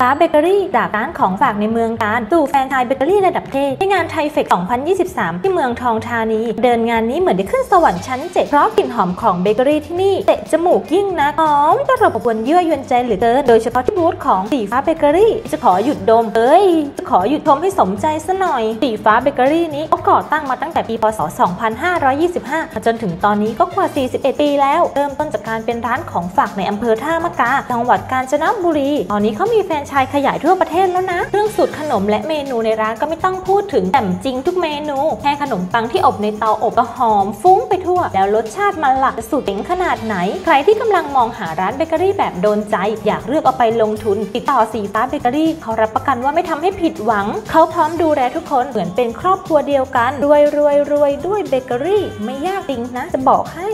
ฟ้าเบเกอรี่จากร้านของฝากในเมืองการสู่แฟรนไชส์เบเกอรี่ระดับเทพในงาน THAIFEX2023 ที่เมืองทองธานีเดินงานนี้เหมือนได้ขึ้นสวรรค์ชั้น7เพราะกลิ่นหอมของเบเกอรี่ที่นี่เตะจมูกยิ่งนะหอมตลบอบอวนเยื่อยวนใจเหลือเกินโดยเฉพาะที่บูธของสีฟ้าเบเกอรี่จะขอหยุดดมจะขอหยุดดมให้สมใจซะหน่อยสีฟ้าเบเกอรี่นี้เขาก่อตั้งมาตั้งแต่ปีพ.ศ. 2525 จนถึงตอนนี้ก็กว่า41ปีแล้วเริ่มต้นจากการเป็นร้านของฝากในอำเภอท่ามะกาจังหวัดกาญจนบุรีตอนนี้เขามีแฟรนไชส์ขยายทั่วประเทศแล้วนะเรื่องสูตรขนมและเมนูในร้านก็ไม่ต้องพูดถึงแต่จริงทุกเมนูแค่ขนมปังที่อบในเตาอบก็หอมฟุ้งไปทั่วแล้วรสชาติมันหลักจะสุดเจ๋งขนาดไหนใครที่กำลังมองหาร้านเบเกอรี่แบบโดนใจอยากเลือกเอาไปลงทุนติดต่อสีฟ้าเบเกอรี่เขารับประกันว่าไม่ทำให้ผิดหวังเขาพร้อมดูแลทุกคนเหมือนเป็นครอบครัวเดียวกันรวยด้วยเบเกอรี่ไม่ยากจริงนะจะบอกให้